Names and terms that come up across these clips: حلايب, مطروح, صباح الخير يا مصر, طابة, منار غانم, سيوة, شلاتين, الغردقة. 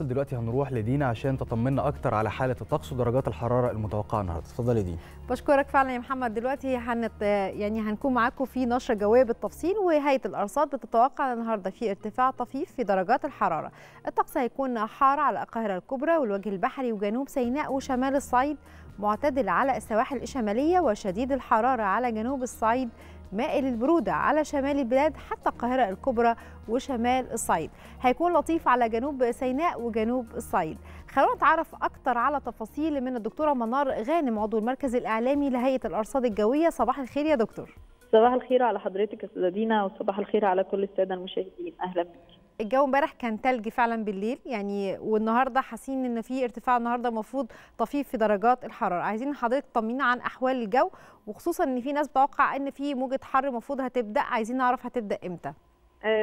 دلوقتي هنروح لدينا عشان تطمنا اكتر على حاله الطقس ودرجات الحراره المتوقعه النهارده. اتفضلي دينا. بشكرك فعلا يا محمد. دلوقتي هنكون معاكم في نشره جويه بالتفصيل، وهيئه الارصاد بتتوقع النهارده في ارتفاع طفيف في درجات الحراره. الطقس هيكون حار على القاهره الكبرى والوجه البحري وجنوب سيناء وشمال الصعيد، معتدل على السواحل الشماليه، وشديد الحراره على جنوب الصعيد، مائل البرودة على شمال البلاد حتى القاهرة الكبرى وشمال الصعيد. هيكون لطيف على جنوب سيناء وجنوب الصعيد. خلونا نتعرف أكتر على تفاصيل من الدكتورة منار غانم عضو المركز الإعلامي لهيئة الأرصاد الجوية. صباح الخير يا دكتور. صباح الخير على حضرتك يا أستاذة دينا، وصباح الخير على كل السادة المشاهدين. أهلا بك. الجو امبارح كان تلج فعلا بالليل يعني، والنهارده حاسين ان في ارتفاع النهارده المفروض طفيف في درجات الحراره. عايزين حضرتك تطمنينا عن احوال الجو، وخصوصا ان في ناس بتتوقع ان في موجه حر المفروض هتبدا، عايزين نعرف هتبدا امتى.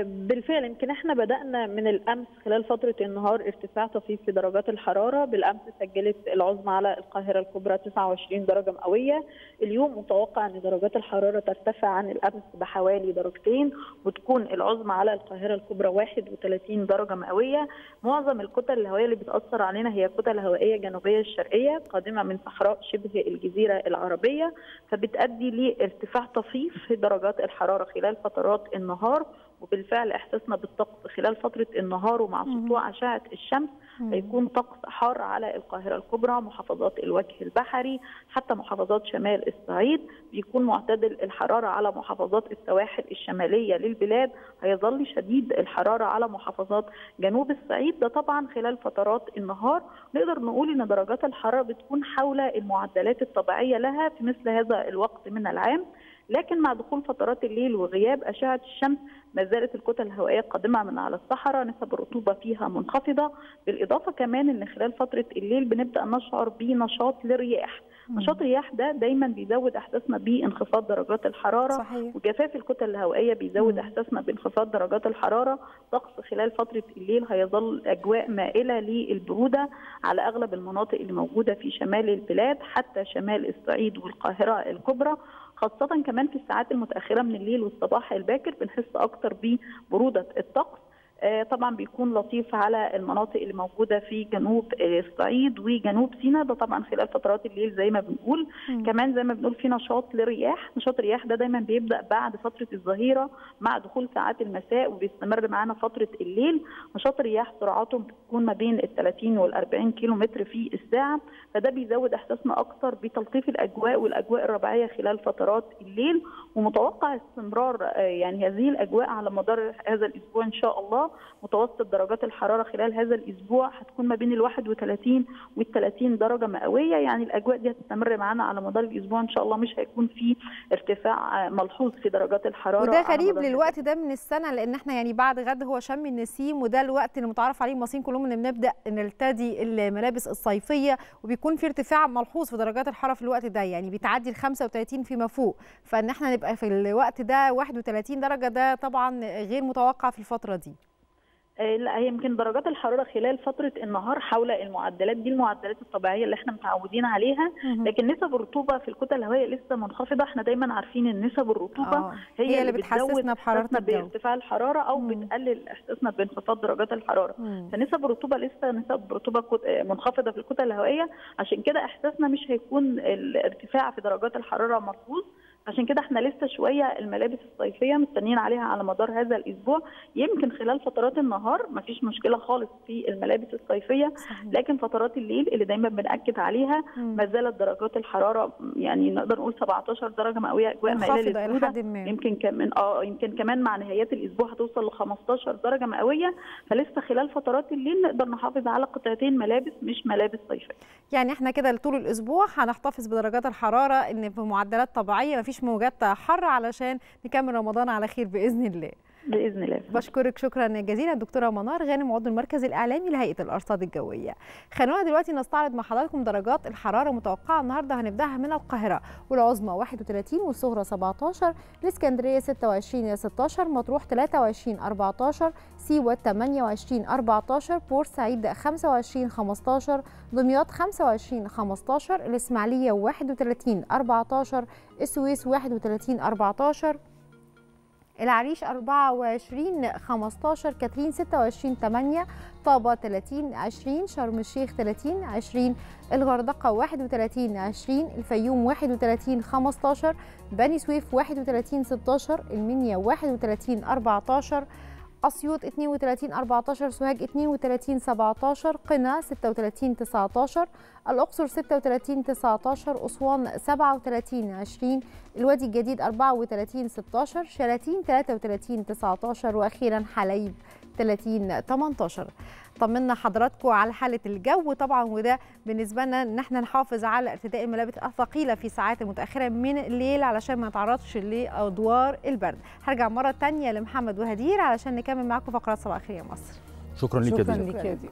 بالفعل يمكن احنا بدانا من الامس خلال فتره النهار ارتفاع طفيف في درجات الحراره. بالامس سجلت العظمى على القاهره الكبرى 29 درجه مئويه. اليوم متوقع ان درجات الحراره ترتفع عن الامس بحوالي درجتين، وتكون العظمى على القاهره الكبرى 31 درجه مئويه. معظم الكتل الهوائيه اللي بتاثر علينا هي كتل هوائيه جنوبيه الشرقيه قادمه من صحراء شبه الجزيره العربيه، فبتؤدي لارتفاع طفيف في درجات الحراره خلال فترات النهار. وبالفعل احساسنا بالطقس خلال فتره النهار ومع سطوع اشعه الشمس هيكون طقس حار على القاهره الكبرى، محافظات الوجه البحري حتى محافظات شمال الصعيد. بيكون معتدل الحراره على محافظات السواحل الشماليه للبلاد، هيظل شديد الحراره على محافظات جنوب الصعيد. ده طبعا خلال فترات النهار. نقدر نقول ان درجات الحراره بتكون حول المعدلات الطبيعيه لها في مثل هذا الوقت من العام، لكن مع دخول فترات الليل وغياب اشعه الشمس ما زالت الكتل الهوائيه القادمه من على الصحراء نسب الرطوبه فيها منخفضه، بالاضافه كمان ان خلال فتره الليل بنبدا نشعر بنشاط للرياح. نشاط الرياح ده دايما بيزود احساسنا بانخفاض درجات الحراره. صحيح. وجفاف الكتل الهوائيه بيزود احساسنا بانخفاض درجات الحراره. طقس خلال فتره الليل هيظل اجواء مائله للبروده على اغلب المناطق اللي موجوده في شمال البلاد حتى شمال الصعيد والقاهره الكبرى، خاصة كمان في الساعات المتأخرة من الليل والصباح الباكر بنحس أكتر ببرودة الطقس. طبعا بيكون لطيف على المناطق اللي موجودة في جنوب الصعيد وجنوب سيناء. ده طبعا خلال فترات الليل زي ما بنقول. كمان زي ما بنقول في نشاط للرياح. نشاط الرياح ده دايما بيبدأ بعد فترة الظهيرة مع دخول ساعات المساء وبيستمر معانا فترة الليل. نشاط الرياح سرعاته بتكون ما بين ال 30 وال 40 كيلومتر في الساعة، فده بيزود احساسنا اكتر بتلطيف الاجواء والاجواء الربيعية خلال فترات الليل. ومتوقع استمرار يعني هذه الاجواء على مدار هذا الاسبوع ان شاء الله. متوسط درجات الحرارة خلال هذا الأسبوع هتكون ما بين ال 31 وال 30 درجة مئوية، يعني الأجواء دي هتستمر معانا على مدار الأسبوع إن شاء الله. مش هيكون في ارتفاع ملحوظ في درجات الحرارة، وده غريب للوقت ده من السنة، لأن احنا يعني بعد غد هو شم النسيم، وده الوقت اللي متعرف عليه المصريين كلهم إن بنبدأ نرتدي الملابس الصيفية، وبيكون في ارتفاع ملحوظ في درجات الحرارة في الوقت ده، يعني بتعدي ال 35 فيما فوق، فإن احنا نبقى في الوقت ده 31 درجة ده طبعا غير متوقع في الفترة دي. لا، يمكن درجات الحراره خلال فتره النهار حول المعدلات دي، المعدلات الطبيعيه اللي احنا متعودين عليها، لكن نسب الرطوبه في الكتل الهوائيه لسه منخفضه. احنا دايما عارفين ان نسب الرطوبه هي اللي بتحسسنا بحرارتنا بارتفاع الحراره او بتقلل احساسنا بانخفاض درجات الحراره. فنسب الرطوبه لسه نسب رطوبه منخفضه في الكتل الهوائيه، عشان كده احساسنا مش هيكون الارتفاع في درجات الحراره ملحوظ. عشان كده احنا لسه شويه الملابس الصيفيه مستنيين عليها على مدار هذا الاسبوع. يمكن خلال فترات النهار مفيش مشكله خالص في الملابس الصيفيه، لكن فترات الليل اللي دايما بنأكد عليها ما زالت درجات الحراره يعني نقدر نقول 17 درجه مئويه، اجواء مائله للبروده. يمكن كمان مع نهايات الاسبوع هتوصل ل 15 درجه مئويه، فلسه خلال فترات الليل نقدر نحافظ على قطعتين ملابس مش ملابس صيفيه. يعني احنا كده طول الاسبوع هنحتفظ بدرجات الحراره ان في معدلات طبيعيه، مفيش موجات حر، علشان نكمل رمضان على خير بإذن الله. بإذن الله. بشكرك شكرا جزيلا الدكتورة منار غانم عضو المركز الإعلامي لهيئة الأرصاد الجوية. خلونا دلوقتي نستعرض مع حضراتكم درجات الحرارة متوقعة النهارده. هنبداها من القاهرة، والعظمى 31 والصغرى 17، الإسكندرية 26 إلى 16، مطروح 23 14، سيوة 28 14، بورسعيد 25 15، دمياط 25 15، الإسماعيلية 31 14، السويس 31 14، العريش 24 15، كاترين 26 8، طابة 30 20، شرم الشيخ 30 20، الغردقة 31 20، الفيوم 31 15، بني سويف 31 16، المنيا 31 14، اسيوط 32 14، سوهاج 32 17، قنا 36 19، الاقصر 36 19، اسوان 37 20، الوادي الجديد 34 16، شلاتين 33 19، واخيرا حلايب 30 18. طمنا حضراتكم على حاله الجو طبعا، وده بالنسبه لنا ان احنا نحافظ على ارتداء الملابس الثقيله في ساعات متاخره من الليل علشان ما نتعرضش لادوار البرد. هرجع مره ثانيه لمحمد وهدير علشان نكمل معاكم فقرات صباح الخير يا مصر. شكرا ليك يا دينا.